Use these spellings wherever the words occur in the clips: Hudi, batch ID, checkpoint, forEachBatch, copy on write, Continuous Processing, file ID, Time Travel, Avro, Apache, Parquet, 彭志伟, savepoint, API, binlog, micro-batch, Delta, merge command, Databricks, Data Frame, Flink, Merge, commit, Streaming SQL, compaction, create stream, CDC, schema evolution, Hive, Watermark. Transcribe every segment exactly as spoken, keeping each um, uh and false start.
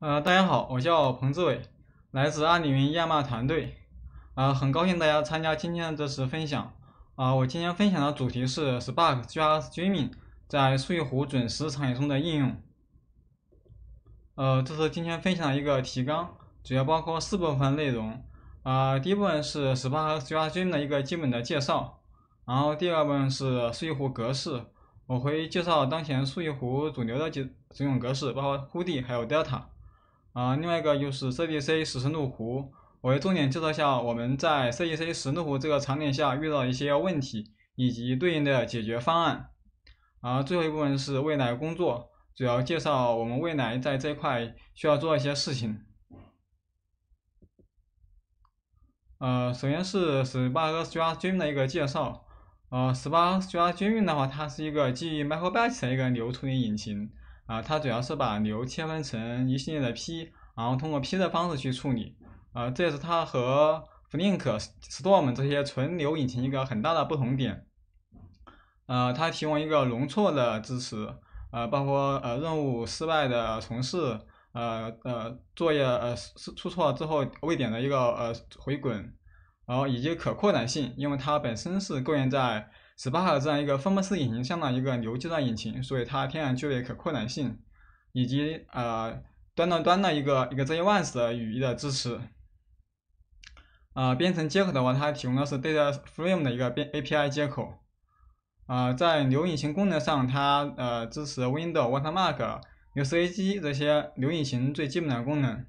呃，大家好，我叫彭志伟，来自阿里云亚马团队。啊、呃，很高兴大家参加今天的这次分享。啊、呃，我今天分享的主题是 Spark Structured Streaming 在数据湖准时场景中的应用。呃，这是今天分享的一个提纲，主要包括四部分内容。啊、呃，第一部分是 Spark Structured Streaming 的一个基本的介绍，然后第二部分是数据湖格式。 我会介绍当前数据湖主流的几几种格式，包括 Hudi 还有 Delta， 啊、呃，另外一个就是 C D C 实时路湖，我会重点介绍一下我们在 C D C 实时路湖这个场景下遇到一些问题以及对应的解决方案，啊、呃，最后一部分是未来工作，主要介绍我们未来在这块需要做一些事情。呃，首先是 Spark Structured Streaming 的一个介绍。 呃 ，Spark Structured Streaming 的话，它是一个基于 micro-batch 的一个流处理引擎啊、呃，它主要是把流切分成一系列的批，然后通过批的方式去处理啊、呃，这也是它和 Flink、Storm 这些纯流引擎一个很大的不同点。呃，它提供一个容错的支持，呃，包括呃任务失败的重试，呃呃作业呃出错之后未点的一个呃回滚。 然后以及可扩展性，因为它本身是构建在 Spark 这样一个分布式引擎下的一个流计算引擎，所以它天然具备可扩展性，以及呃端到端的一个一个 Z one 的语义的支持。呃，编程接口的话，它提供的是 Data Frame 的一个 A P I 接口。呃，在流引擎功能上，它呃支持 Window、Watermark、U C C 这些流引擎最基本的功能。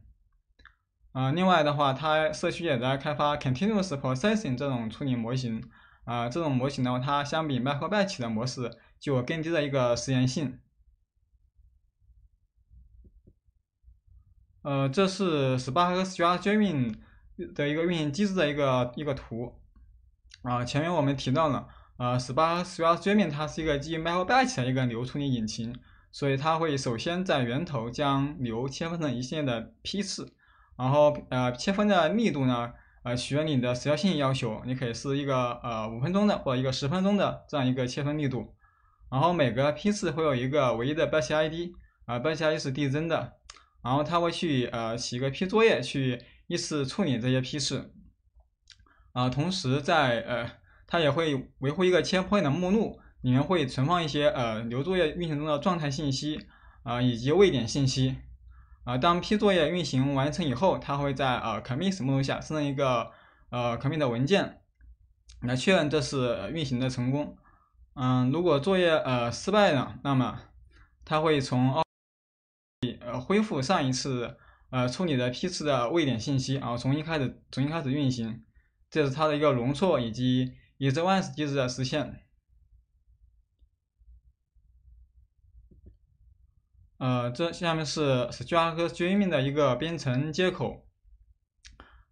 呃，另外的话，它社区也在开发 Continuous Processing 这种处理模型。啊、呃，这种模型的话，它相比 micro-batch 的模式就有更低的一个实验性。呃，这是 Spark Structured Streaming 的一个运行机制的一个一个图。啊、呃，前面我们提到了，呃 ，Spark Structured Streaming 它是一个基于 micro-batch 的一个流处理引擎，所以它会首先在源头将流切分成一系列的批次。 然后呃，切分的密度呢，呃，取决于你的时效性要求，你可以是一个呃五分钟的或一个十分钟的这样一个切分密度。然后每个批次会有一个唯一的 batch I D， 啊、呃、，batch I D 是递增的。然后它会去呃起一个批作业去依次处理这些批次。啊、呃，同时在呃，它也会维护一个 checkpoint 的目录，里面会存放一些呃流作业运行中的状态信息，啊、呃，以及位点信息。 啊、呃，当批作业运行完成以后，它会在呃 commit 目录下生成一个呃 commit 的文件，来确认这是运行的成功。嗯，如果作业呃失败了，那么它会从哦呃恢复上一次呃处理的批次的位点信息，然后重新开始重新开始运行。这是它的一个容错以及 Z one 机制的实现。 呃，这下面是 Spark Streaming 的一个编程接口，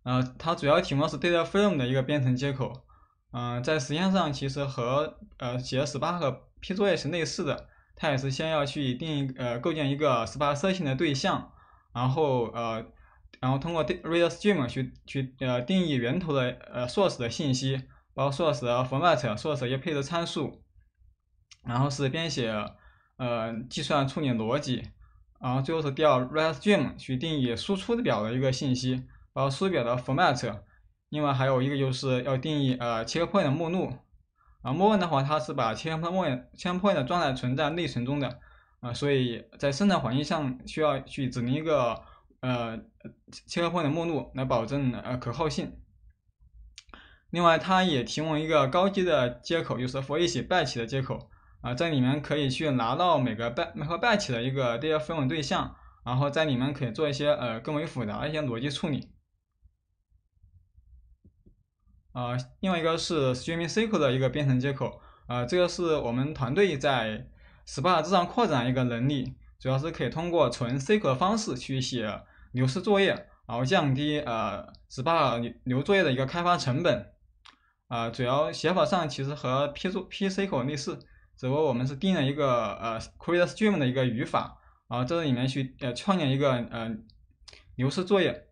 呃，它主要提供的是 Data Frame 的一个编程接口，嗯、呃，在实验上其实和呃写 Spark 批作业是类似的，它也是先要去定呃构建一个 Spark Searching 的对象，然后呃，然后通过 read stream 去去呃定义源头的呃 source 的信息，包括 source 的 format、source 的一些配置参数，然后是编写。 呃，计算处理逻辑，然后最后是调 write stream 去定义输出表的一个信息，包括输出表的 format， 另外还有一个就是要定义呃 checkpoint 的目录，啊、呃，默认的话它是把 checkpoint checkpoint 的状态存在内存中的，啊、呃，所以在生产环境上需要去指定一个呃 checkpoint 的目录来保证呃可靠性。另外，它也提供一个高级的接口，就是 forEachBatch 的接口。 啊、呃，在里面可以去拿到每个 batch micro-batch 的一个 data frame 对象，然后在里面可以做一些呃更为复杂一些逻辑处理。啊、呃，另外一个是 Streaming S Q L 的一个编程接口，啊、呃，这个是我们团队在 Spark 之上扩展一个能力，主要是可以通过纯 S Q L 的方式去写流式作业，然后降低呃 Spark 流作业的一个开发成本。啊、呃，主要写法上其实和 P 做 P S Q L 类似。 只不过我们是定了一个呃 create stream 的一个语法，然后这里面去呃创建一个呃流式作业。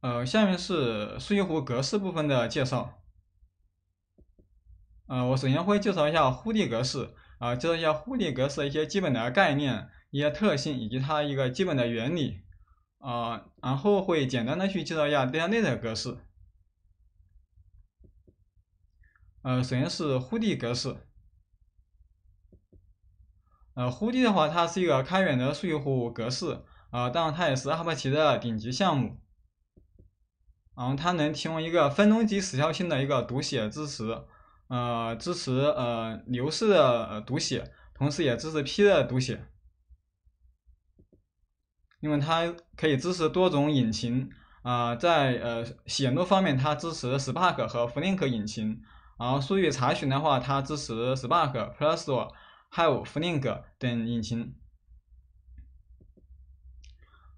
呃，下面是数据湖格式部分的介绍。呃，我首先会介绍一下Hudi格式，啊，介绍一下Hudi格式的一些基本的概念、一些特性以及它一个基本的原理啊，然后会简单的去介绍一下 Data 格式。呃，首先是Hudi格式。 呃 ，Hudi 的话，它是一个开源的数据库格式，啊、呃，当然它也是阿帕奇的顶级项目，然后它能提供一个分钟级时效性的一个读写支持，呃，支持呃流式的读写，同时也支持批的读写，因为它可以支持多种引擎，啊、呃，在呃写入方面，它支持 Spark 和 Flink 引擎，然后数据查询的话，它支持 Spark、Presto。 Hive、Flink 等引擎，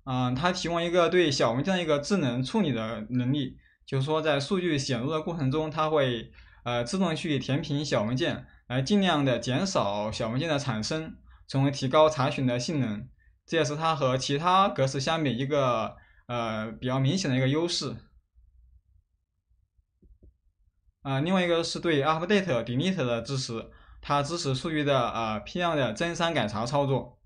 嗯、呃，它提供一个对小文件的一个智能处理的能力，就是说在数据写入的过程中，它会呃自动去填平小文件，来尽量的减少小文件的产生，从而提高查询的性能。这也是它和其他格式相比一个呃比较明显的一个优势。啊、呃，另外一个是对 update、delete 的支持。 它支持数据的啊、呃、批量的增删改查操作，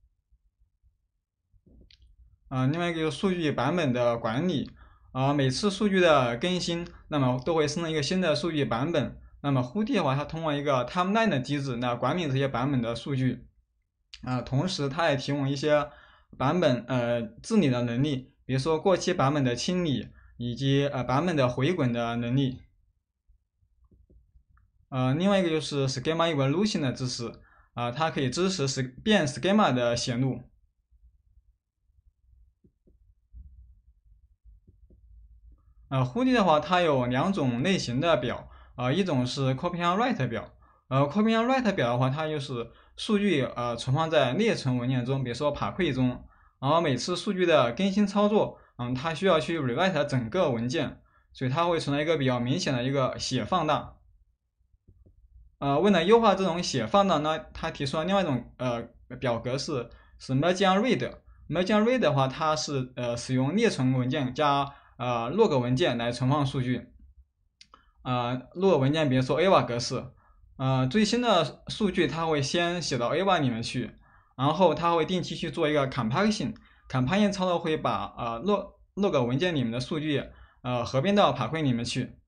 啊、呃，另外一个就是数据版本的管理，啊、呃，每次数据的更新，那么都会生成一个新的数据版本。那么Hudi的话，它通过一个 timeline 的机制来管理这些版本的数据，啊、呃，同时它也提供一些版本呃治理的能力，比如说过期版本的清理以及呃版本的回滚的能力。 呃，另外一个就是 schema evolution 的支持，啊、呃，它可以支持是变 schema 的写入。呃 ，Hudi 的话，它有两种类型的表，啊、呃，一种是 copy on write 表，呃 ，copy on write 表的话，它就是数据呃存放在内存文件中，比如说 Parquet 中，然后每次数据的更新操作，嗯，它需要去 rewrite 整个文件，所以它会存在一个比较明显的一个写放大。 呃，为了优化这种写放大呢，它提出了另外一种呃表格式是 merge read。merge read 的话，它是呃使用内存文件加呃 log 文件来存放数据。呃 ，log 文件比如说 A V A 格式，呃最新的数据它会先写到 A V A 里面去，然后它会定期去做一个 compaction。compaction 操作会把呃 log log 文件里面的数据呃合并到 Parquet 里面去。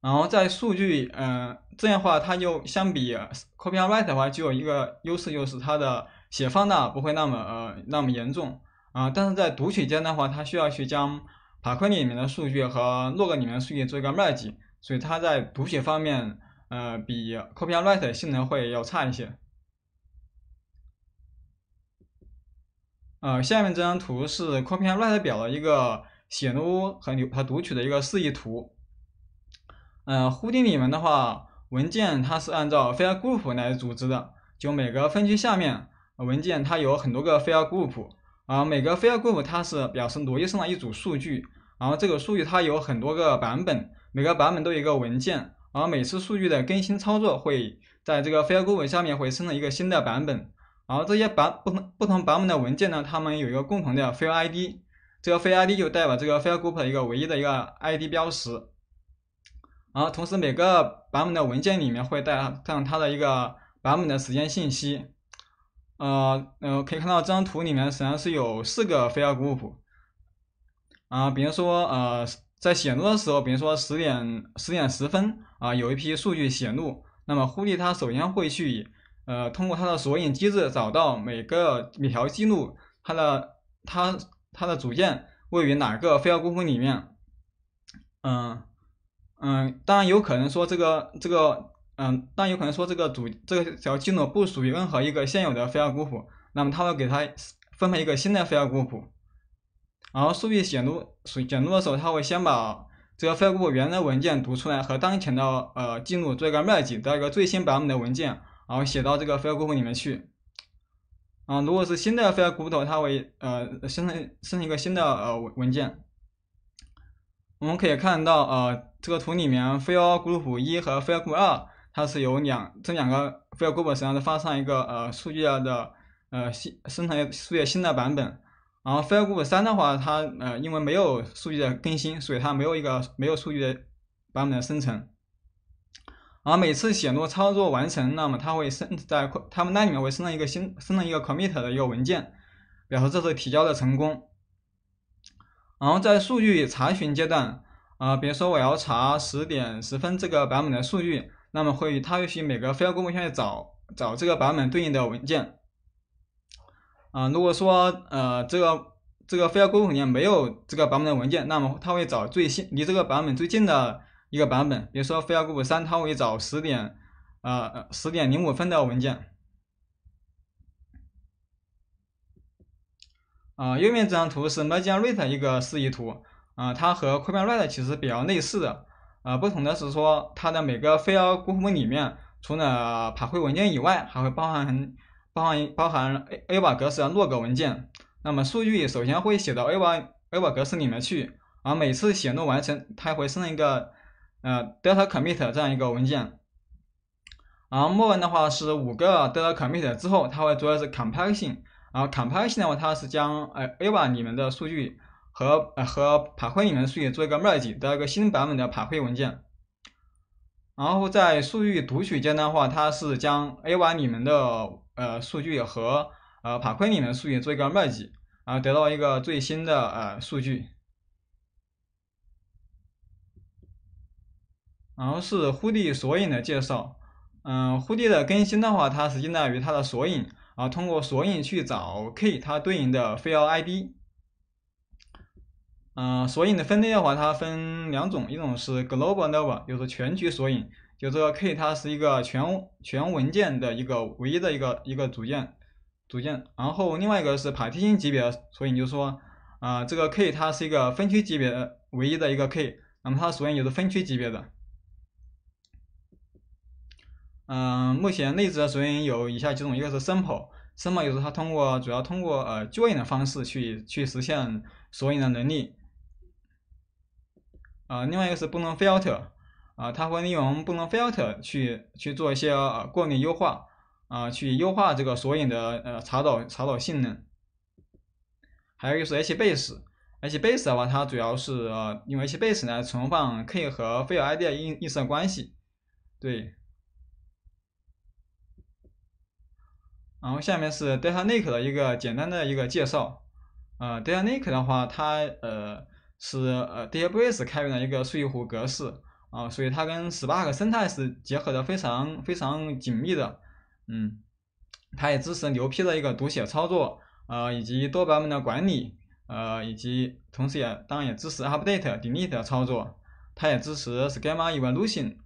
然后在数据，嗯、呃，这样的话，它就相比 copy on write 的话，就有一个优势，就是它的写放大不会那么呃那么严重啊、呃。但是在读取间的话，它需要去将 Parquet 里面的数据和 log 里面的数据做一个 merge， 所以它在读取方面，呃，比 copy on write 性能会要差一些。呃，下面这张图是 copy on write 表的一个写入和和读取的一个示意图。 呃 ，Hudi 里面的话，文件它是按照 file group 来组织的，就每个分区下面文件它有很多个 file group， 啊、呃，每个 file group 它是表示逻辑上的一组数据，然后这个数据它有很多个版本，每个版本都有一个文件，然后每次数据的更新操作会在这个 file group 下面会生成一个新的版本，然后这些版不同不同版本的文件呢，它们有一个共同的 file I D， 这个 file I D 就代表这个 file group 的一个唯一的一个 I D 标识。 然后，同时每个版本的文件里面会带上它的一个版本的时间信息。呃呃，可以看到这张图里面实际上是有四个 file group。啊、呃，比如说呃，在写入的时候，比如说十点十点十分啊、呃，有一批数据写入。那么Hudi它首先会去呃，通过它的索引机制找到每个每条记录它的它它的组件位于哪个 file group 里面。嗯、呃。 嗯，当然有可能说这个这个，嗯，当然有可能说这个主这个条记录不属于任何一个现有的 file group， 那么它会给它分配一个新的 file group。然后数据写入写入的时候，它会先把这个 file group 原来文件读出来，和当前的呃记录做一个 merge， 到一个最新版本的文件，然后写到这个 file group 里面去。啊、嗯，如果是新的 file group， 它会呃生成生成一个新的呃文件。我们可以看到呃。 这个图里面 ，file group 一和 file group 二，它是有两这两个 file group 实际上是发上一个呃数据的呃新生成数据新的版本。然后 file group 三的话，它呃因为没有数据的更新，所以它没有一个没有数据的版本的生成。然后每次写入操作完成，那么它会生在它们那里面会生成一个新生成一个 commit 的一个文件，表示这次提交的成功。然后在数据查询阶段，啊、呃，比如说我要查十点十分这个版本的数据，那么会它会去每个 file group 去找找这个版本对应的文件。啊、呃，如果说呃这个这个 file group 里面没有这个版本的文件，那么它会找最新离这个版本最近的一个版本，比如说 file group 三，它会找十点呃十点零五分的文件。啊、呃，右面这张图是 merge and write 一个示意图，啊、呃，它和 copy on write 其实比较类似的，呃，不同的是说它的每个 file group 里面除了爬回文件以外，还会包含包含包含 A var 格式的落格文件。那么数据首先会写到 A var A var 格式里面去，而每次写入完成，它会生成一个呃 Delta commit 这样一个文件。然后默认的话是五个 Delta commit 之后，它会主要是 compaction， 然后 compaction 的话，它是将呃 A var 里面的数据和呃和 Parquet 里面的数据做一个 merge， 得到一个新版本的 Parquet 文件。然后在数据读取阶段的话，它是将 A var 里面的呃，数据和呃Parquet里面的数据做一个 merge， 然后得到一个最新的呃数据。然后是 Hudi 索引的介绍。嗯 ，Hudi 的更新的话，它是依赖于它的索引，然后通过索引去找 key 它对应的 file I D。嗯，索引的分类的话，它分两种，一种是 global level， 就是全局索引。就这个 K 它是一个全全文件的一个唯一的一个一个组件组件，然后另外一个是 partition 级别的，所以你就说啊、呃、这个 K 它是一个分区级别的唯一的一个 K， 那么它索引也是分区级别的。嗯、呃，目前内置的索引有以下几种，一个是 simple， simple 就是它通过主要通过呃 join 的方式去去实现索引的能力，啊、呃，另外一个是不能 filter。啊、呃，它会利用不能 filter 去去做一些、呃、过滤优化，啊、呃，去优化这个索引的呃查找查找性能。还有就是 HBase，HBase 的话，它主要是呃用 HBase 来存放 K 和 file I D 的映映射关系。对。然后下面是 Data Lake 的一个简单的一个介绍。呃 ，Data Lake 的话，它呃是呃 Database 开源的一个数据湖格式。啊，所以它跟 Spark 生态是结合的非常非常紧密的，嗯，它也支持牛批的一个读写操作，呃，以及多版本的管理，呃，以及同时也当然也支持 update、delete 的操作，它也支持 schema evolution，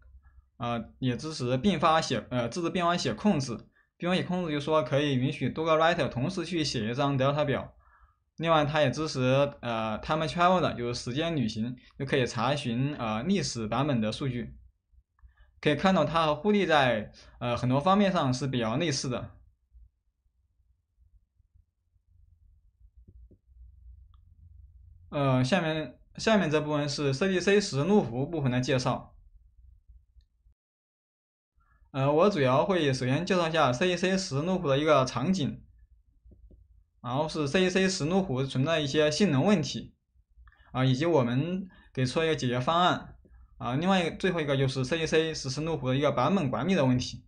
呃，也支持并发写呃自制并发写控制，并发写控制就说可以允许多个 writer 同时去写一张 Delta 表。另外，它也支持呃 Time Travel 的，就是时间旅行，就可以查询呃历史版本的数据。可以看到，它和Hudi在呃很多方面上是比较类似的。呃，下面下面这部分是 C D C 实入服务部分的介绍。呃，我主要会首先介绍一下 C D C 实入服务的一个场景。然后是 C D C 实入服务存在一些性能问题啊，以及我们给出一个解决方案啊。另外一个最后一个就是 C D C 实入服务的一个版本管理的问题。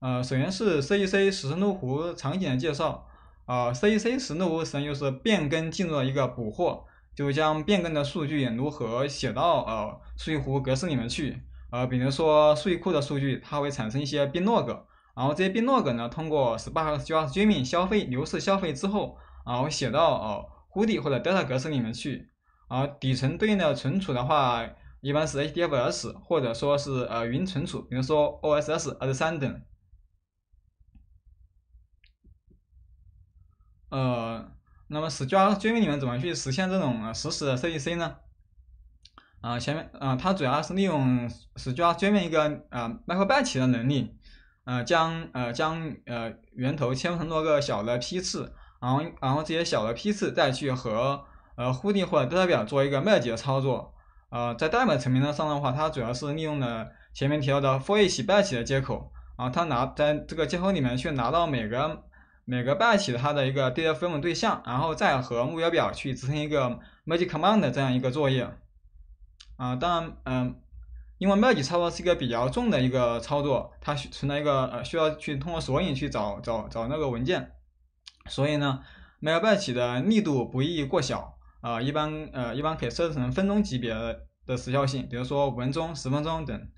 呃，首先是 C D C 实入服务场景的介绍啊。C D C 实入服务实际上就是变更进入了一个捕获，就将变更的数据如何写到呃数据湖格式里面去。呃，比如说数据库的数据，它会产生一些 binlog。然后这些 binlog 呢，通过 Spark Structured Streaming 消费流式消费之后，然后写到呃 Hudi 或者 Delta 格式里面去。然后底层对应的存储的话，一般是 H D F S 或者说是呃云存储，比如说 O S S、S 三 等。呃，那么 Structured Streaming 里面怎么去实现这种实时的 C D C 呢？啊、呃，前面啊、呃，它主要是利用 Structured Streaming 一个啊 micro-batch 的能力。呃，将呃将呃源头切分成多个小的批次，然后然后这些小的批次再去和呃 Hudi 或者 Delta 表做一个 merge 的操作。呃，在代码层面上的话，它主要是利用了前面提到的 forEachBatch 的接口，然后它拿在这个接口里面去拿到每个每个 batch 它的一个 Data Frame 对象，然后再和目标表去执行一个 merge command 这样一个作业。啊、呃，当然，嗯、呃，因为 merge 操作是一个比较重的一个操作，它存在一个呃需要去通过索引去找找找那个文件，所以呢 ，micro-batch 的力度不宜过小，啊、呃，一般呃一般可以设置成分钟级别的的时效性，比如说五分钟、十分钟等。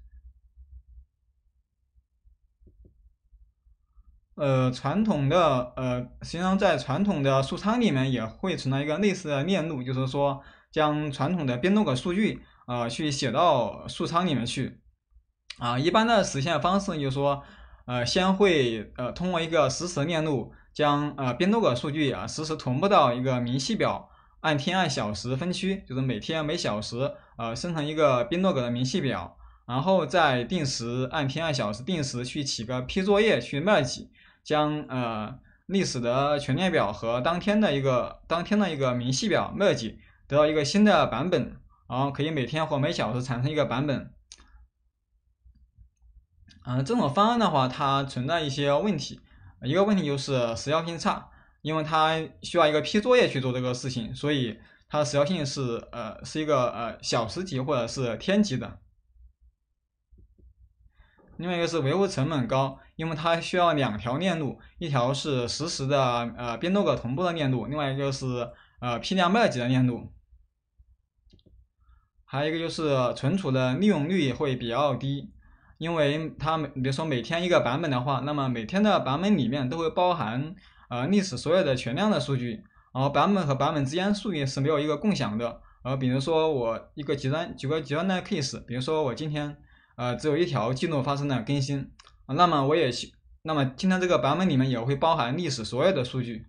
呃，传统的呃，实际上在传统的数仓里面也会存在一个类似的链路，就是说将传统的binlog数据呃去写到数仓里面去。啊、呃，一般的实现方式就是说，呃，先会呃通过一个实时链路将呃binlog数据啊实时同步到一个明细表，按天按小时分区，就是每天每小时呃生成一个binlog的明细表，然后再定时按天按小时定时去起个批作业去 merge。将呃历史的全列表和当天的一个当天的一个明细表 merge 得到一个新的版本，然后可以每天或每小时产生一个版本。嗯、呃，这种方案的话，它存在一些问题，一个问题就是时效性差，因为它需要一个批作业去做这个事情，所以它的时效性是呃是一个呃小时级或者是天级的。另外一个是维护成本高，因为它需要两条链路，一条是实时的呃binlog同步的链路，另外一个是呃批量 merge 的链路，还有一个就是存储的利用率会比较低，因为它比如说每天一个版本的话，那么每天的版本里面都会包含呃历史所有的全量的数据，然后版本和版本之间数据是没有一个共享的，而比如说我一个极端举个极端的 case， 比如说我今天。呃，只有一条记录发生了更新，啊、那么我也，那么今天这个版本里面也会包含历史所有的数据，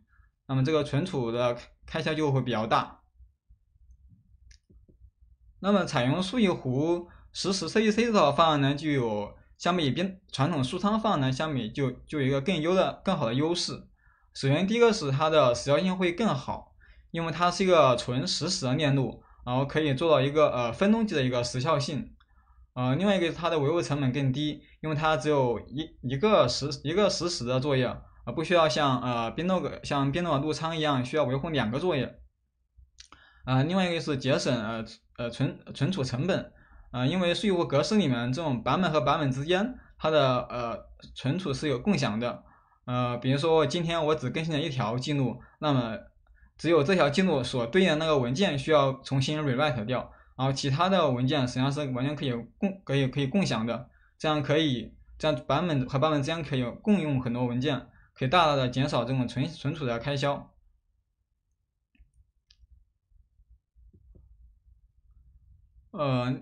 那么这个存储的开销就会比较大。那么采用数据湖实时 C D C 这套方案呢，就有相比边传统数仓方案呢，相比就就有一个更优的、更好的优势。首先，第一个是它的时效性会更好，因为它是一个纯实时的链路，然后可以做到一个呃分钟级的一个时效性。呃，另外一个它的维护成本更低，因为它只有一一个实一个实时的作业，啊、呃，不需要像呃binlog像binlog入仓一样需要维护两个作业。呃，另外一个是节省呃呃存存储成本，呃，因为数据库格式里面这种版本和版本之间它的呃存储是有共享的，呃，比如说今天我只更新了一条记录，那么只有这条记录所对应的那个文件需要重新 rewrite 掉。然后其他的文件实际上是完全可以共可以可以共享的，这样可以这样版本和版本之间可以共用很多文件，可以大大的减少这种存存储的开销。呃，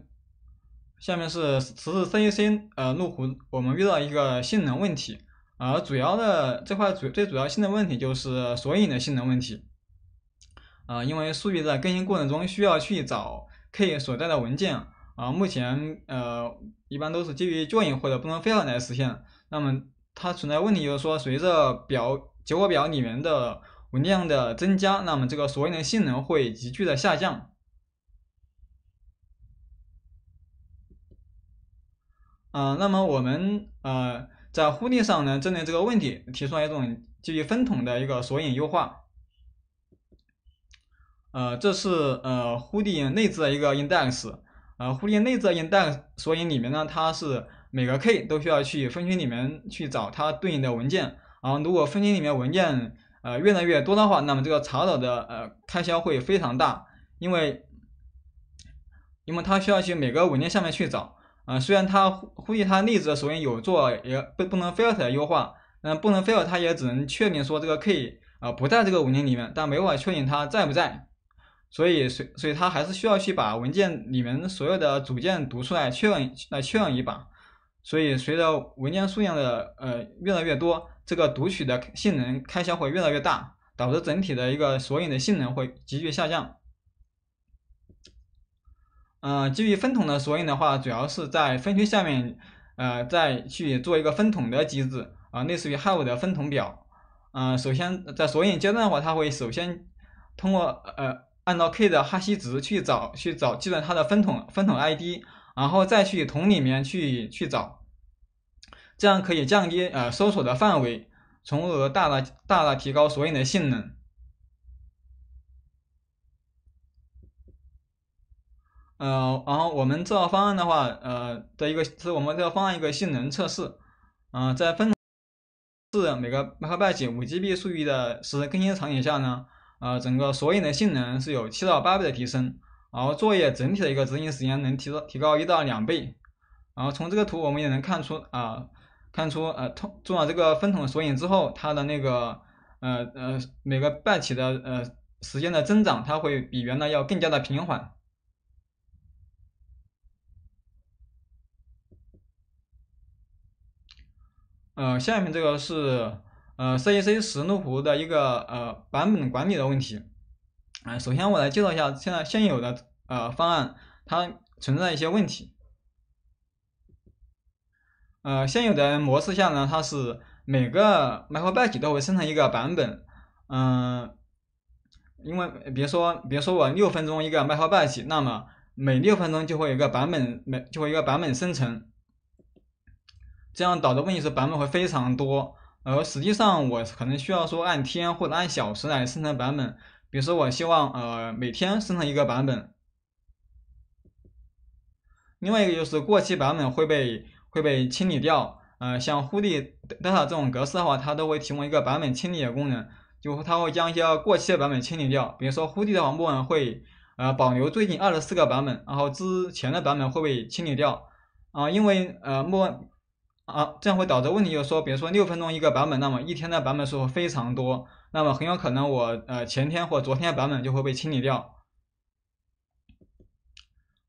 下面是实时 C D C 呃路虎我们遇到一个性能问题，而、呃、主要的这块主最主要性能问题就是索引的性能问题。啊、呃，因为数据在更新过程中需要去找。K 所在的文件啊、呃，目前呃一般都是基于 join 或者不能 fail 来实现。那么它存在问题就是说，随着表结果表里面的文件的增加，那么这个索引的性能会急剧的下降。啊、呃，那么我们呃在Hudi上呢，针对这个问题提出来一种基于分桶的一个索引优化。呃，这是呃 Hudi 内置的一个 index， 呃 Hudi 内置的 index 索引里面呢，它是每个 k 都需要去分区里面去找它对应的文件，然后如果分区里面文件呃越来越多的话，那么这个查找的呃开销会非常大，因为因为它需要去每个文件下面去找，呃虽然它 Hudi 它内置的索引有做也不不能 fail 的优化，嗯不能 fail 它也只能确定说这个 k 啊、呃、不在这个文件里面，但没办法确定它在不在。所以，所所以它还是需要去把文件里面所有的组件读出来，确认来确认一把。所以，随着文件数量的呃越来越多，这个读取的性能开销会越来越大，导致整体的一个索引的性能会急剧下降。嗯、呃，基于分桶的索引的话，主要是在分区下面，呃，再去做一个分桶的机制啊、呃，类似于 Hive 的分桶表。嗯、呃，首先在索引阶段的话，它会首先通过呃。按照 k 的哈希值去找，去找计算它的分桶分桶 I D， 然后再去桶里面去去找，这样可以降低呃搜索的范围，从而大大大大提高索引的性能。呃，然后我们这套方案的话，呃的一个是我们这套方案一个性能测试，嗯、呃，在分是每个 micro-batch 五 G B 数据的实时更新场景下呢，呃，整个索引的性能是有七到八倍的提升，然后作业整体的一个执行时间能提高提高一到两倍，然后从这个图我们也能看出啊、呃，看出呃，通做了这个分桶索引之后，它的那个呃呃每个 batch 的呃时间的增长，它会比原来要更加的平缓。 呃，下面这个是呃 C D C 十路图的一个呃版本管理的问题。啊、呃，首先我来介绍一下现在现有的呃方案，它存在一些问题。呃，现有的模式下呢，它是每个 micro-batch 都会生成一个版本。嗯、呃，因为别说别说我六分钟一个 micro-batch， 那么每六分钟就会有一个版本，每就会有一个版本生成。 这样导致问题是版本会非常多，而实际上我可能需要说按天或者按小时来生成版本，比如说我希望呃每天生成一个版本。另外一个就是过期版本会被会被清理掉，呃像 Hudi、Delta 这种格式的话，它都会提供一个版本清理的功能，就它会将一些过期的版本清理掉。比如说 Hudi 的话，默认会呃保留最近二十四个版本，然后之前的版本会被清理掉啊、呃，因为呃默认。 啊，这样会导致问题，就是说，比如说六分钟一个版本，那么一天的版本数非常多，那么很有可能我呃前天或昨天的版本就会被清理掉。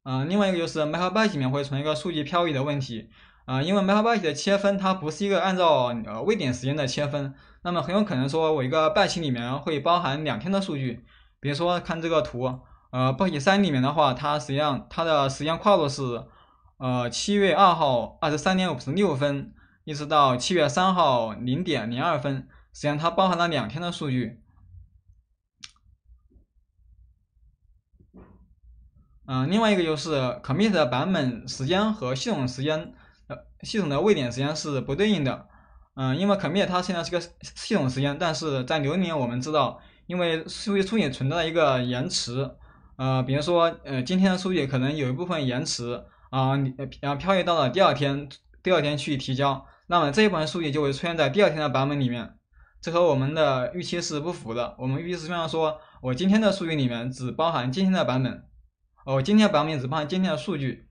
嗯、呃，另外一个就是 micro-batch 里面会存一个数据漂移的问题，啊、呃，因为 micro-batch 的切分它不是一个按照呃位点时间的切分，那么很有可能说我一个 batch 里面会包含两天的数据，比如说看这个图，呃 ，batch 三里面的话，它实际上它的时间跨度是。 呃， 七月二号二十三点五十六分，一直到七月三号零点零二分，实际上它包含了两天的数据。嗯、呃，另外一个就是 commit 的版本时间和系统时间，呃，系统的位点时间是不对应的。嗯、呃，因为 commit 它现在是个系统时间，但是在流里面我们知道，因为数据处理存在一个延迟。呃，比如说，呃，今天的数据可能有一部分延迟。 啊，你啊漂移到了第二天，第二天去提交，那么这一部分数据就会出现在第二天的版本里面，这和我们的预期是不符的。我们预期是这样说，我今天的数据里面只包含今天的版本，哦，今天版本只包含今天的数据。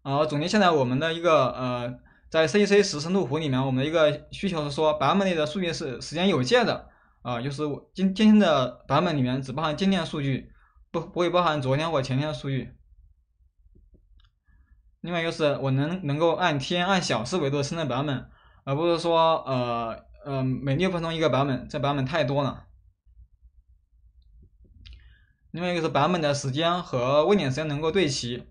啊，总结下来，我们的一个呃，在 C D C 十深度湖里面，我们的一个需求是说，版本内的数据是时间有界的，啊、呃，就是我今今天的版本里面只包含今天的数据，不不会包含昨天或前天的数据。 另外就是我能能够按天按小时维度生成版本，而不是说呃呃每六分钟一个版本，这版本太多了。另外一个是版本的时间和位点时间能够对齐，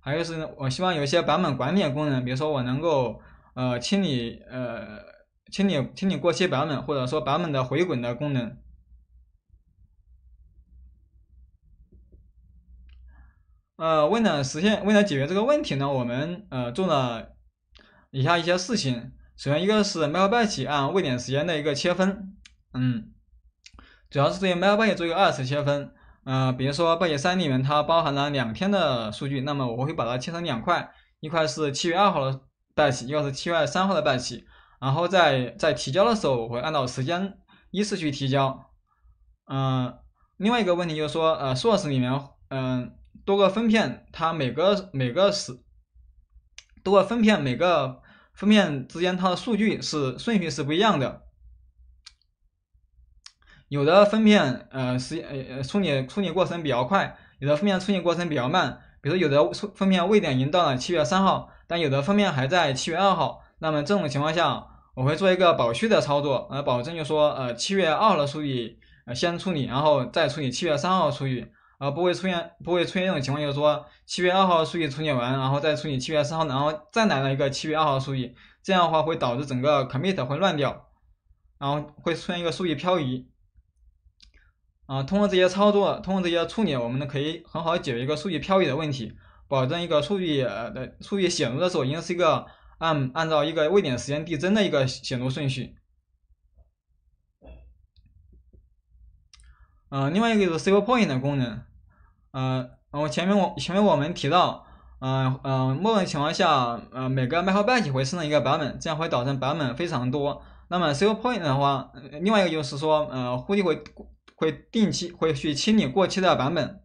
还有是我希望有一些版本管理的功能，比如说我能够呃清理呃清理清理过期版本，或者说版本的回滚的功能。 呃，为了实现，为了解决这个问题呢，我们呃做了以下一些事情。首先，一个是 micro-batch 按位点时间的一个切分，嗯，主要是对 micro-batch 做一个二次切分。呃，比如说 batch 三里面它包含了两天的数据，那么我会把它切成两块，一块是七月二号的 batch， 一个是七月三号的 batch。然后在在提交的时候，我会按照时间依次去提交。嗯、呃，另外一个问题就是说，呃 ，source 里面，嗯、呃。 多个分片，它每个每个时多个分片每个分片之间它的数据是顺序是不一样的。有的分片呃时呃处理处理过程比较快，有的分片处理过程比较慢。比如有的分片位点已经到了七月三号，但有的分片还在七月二号。那么这种情况下，我会做一个保序的操作，呃，保证就说呃七月二号的数据呃先处理，然后再处理七月三号的数据。 而不会出现不会出现这种情况，就是说七月二号的数据处理完，然后再处理七月三号，然后再来了一个七月二号的数据，这样的话会导致整个 commit 会乱掉，然后会出现一个数据漂移。啊，通过这些操作，通过这些处理，我们呢可以很好解决一个数据漂移的问题，保证一个数据呃的数据写入的时候，应该是一个按按照一个位点时间递增的一个写入顺序。呃，另外一个就是 savepoint 的功能，呃，然后前面我前面我们提到，呃呃，默认情况下，呃，每个 micro-batch 会生成一个版本，这样会导致版本非常多。那么 savepoint 的话，另外一个就是说，呃，Hudi会会定期会去清理过期的版本。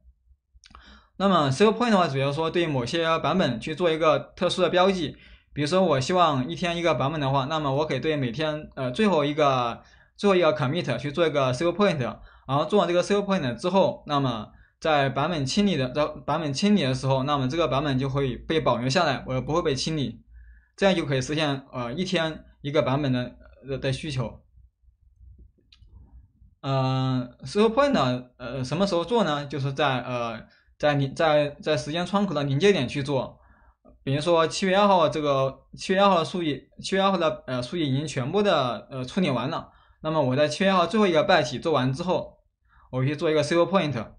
那么 savepoint 的话，主要说对某些版本去做一个特殊的标记。比如说，我希望一天一个版本的话，那么我可以对每天呃最后一个最后一个 commit 去做一个 savepoint， 然后做完这个 savepoint 之后，那么在版本清理的在版本清理的时候，那么这个版本就会被保留下来，我不会被清理，这样就可以实现呃一天一个版本的的, 的需求。呃 ，savepoint 呢，呃，什么时候做呢？就是在呃在你在在时间窗口的临界点去做。比如说七月二号这个七月二号的数据，七月二号的呃数据已经全部的呃处理完了。那么我在七月二号最后一个 batch 做完之后，我去做一个 savepoint。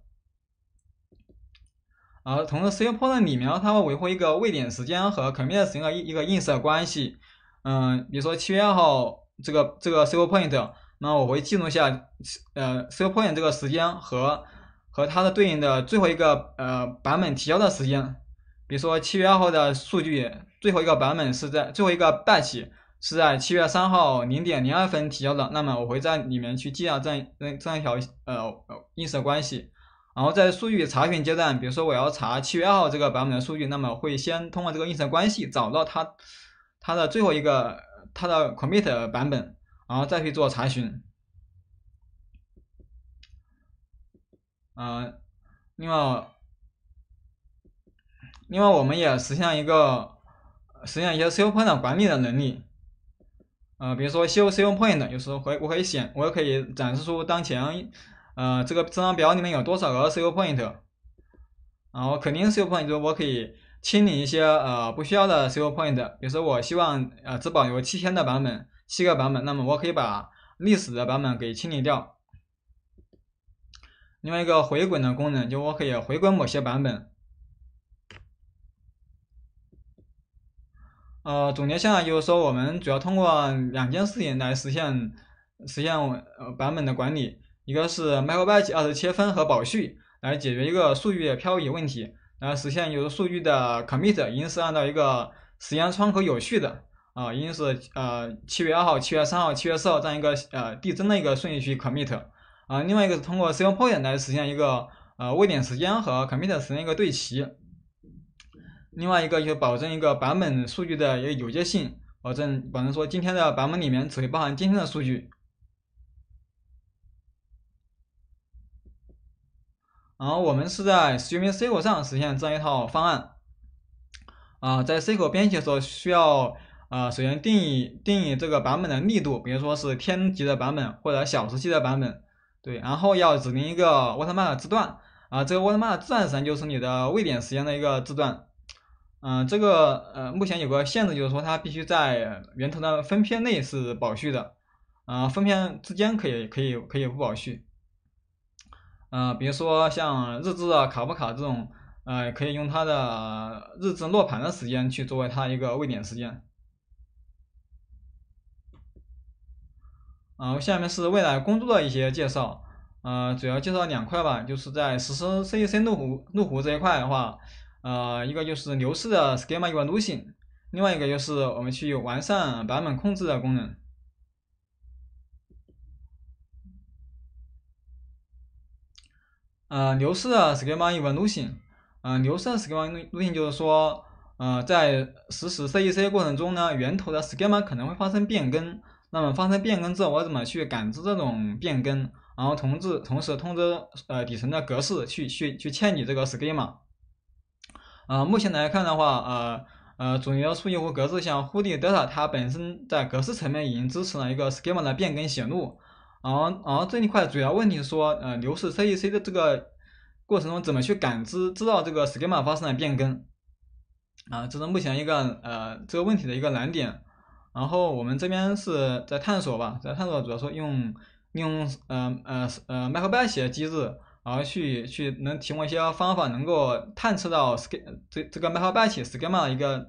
而同时 savepoint 里面它会维护一个位点时间和 commit 时间的一个映射关系。嗯、呃，比如说七月二号这个这个 savepoint， 那我会记录下呃 savepoint 这个时间和和它的对应的最后一个呃版本提交的时间。比如说七月二号的数据，最后一个版本是在最后一个 batch 是在七月三号零点零二分提交的，那么我会在里面去记下这样这样一条呃映射关系。然后在数据查询阶段，比如说我要查七月二号这个版本的数据，那么我会先通过这个映射关系找到它它的最后一个它的 commit 版本，然后再去做查询。呃，另外。另外，我们也实现一个实现一些 savepoint 的管理的能力，呃，比如说修 savepoint， 有时候会我可以显，我可以展示出当前，呃，这个这张表里面有多少个 savepoint， 然后肯定 savepoint 就是我可以清理一些呃不需要的 savepoint， 比如说我希望呃只保留七天的版本，七个版本，那么我可以把历史的版本给清理掉。另外一个回滚的功能，就我可以回滚某些版本。呃，总结下来就是说，我们主要通过两件事情来实现实现呃版本的管理，一个是 micro-batch 二次切分和保序，来解决一个数据漂移问题，来实现由数据的 commit 一定是按照一个时间窗口有序的啊、呃，一定是呃七月二号、七月三号、七月四号这样一个呃递增的一个顺序去 commit 啊、呃，另外一个是通过 savepoint 来实现一个呃位点时间和 commit 时间一个对齐。另外一个就是保证一个版本数据的一个有界性，保证保证说今天的版本里面只会包含今天的数据。然后我们是在 Streaming S Q L 上实现这样一套方案。啊、呃，在 S Q L 编写的时候需要呃首先定义定义这个版本的力度，比如说是天级的版本或者小时级的版本，对，然后要指定一个 Watermark 字段啊、呃，这个 Watermark 字段实际上就是你的位点时间的一个字段。嗯、呃，这个呃，目前有个限制，就是说它必须在源头的分片内是保序的，啊、呃，分片之间可以可以可以不保序，呃，比如说像日志啊、卡不卡这种，呃，可以用它的日志落盘的时间去作为它一个位点时间。然后下面是未来工作的一些介绍，呃，主要介绍两块吧，就是在实施 C D C 路虎路虎这一块的话。呃，一个就是流式的 schema evolution， 另外一个就是我们去完善版本控制的功能。呃，流式的 schema evolution， 呃，流式的 schema evolution 就是说，呃，在实时 C D C 过程中呢，源头的 schema 可能会发生变更，那么发生变更之后，我怎么去感知这种变更，然后同时同时通知呃底层的格式去去去嵌你这个 schema。呃，目前来看的话，呃呃，主流数据库格式像 Hudi、Delta， 它本身在格式层面已经支持了一个 schema 的变更写入。然后，然后这一块主要问题是说，呃，流式 C D C 的这个过程中怎么去感知知道这个 schema 发生了变更？啊、呃，这是目前一个呃这个问题的一个难点。然后我们这边是在探索吧，在探索主要说用利用呃呃呃 micro-batch 的机制。然后去去能提供一些方法，能够探测到 schema 这这个 micro-batch schema 的一个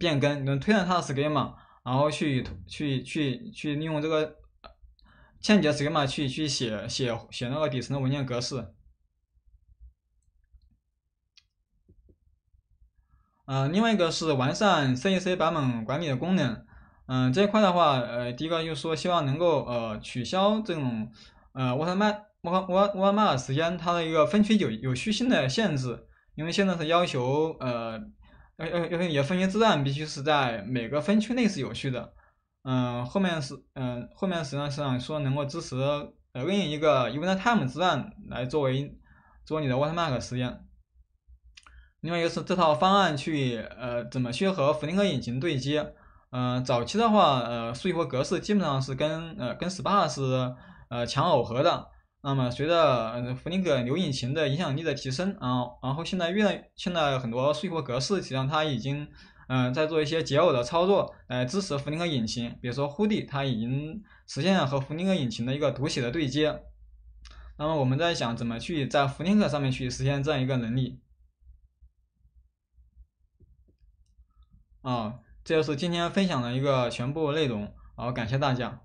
变更，能推断它的 schema， 然后去去去去利用这个像你的 schema 去去写写写那个底层的文件格式。 嗯、呃，另外一个是完善 C D C 版本管理的功能。嗯、呃，这一块的话，呃，第一个就是说希望能够呃取消这种呃 Watermark Watermark 时间它的一个分区有有序性的限制，因为现在是要求呃要要要求你的分区自站必须是在每个分区内是有序的。嗯、呃，后面是嗯、呃、后面实际上说能够支持呃另一个 Event Time 自站来作为做你的 Watermark 时间。 另外一个是这套方案去呃怎么去和 Flink 引擎对接，嗯、呃，早期的话，呃，数据和格式基本上是跟呃跟 Spark 是呃强耦合的。那么随着 Flink 流引擎的影响力的提升啊，然后现在越来现在很多数据和格式实际上它已经嗯、呃、在做一些解耦的操作来支持 Flink 引擎，比如说 Hudi 它已经实现了和 Flink 引擎的一个读写的对接。那么我们在想怎么去在 Flink 上面去实现这样一个能力。 啊、哦，这就是今天分享的一个全部内容。好，感谢大家。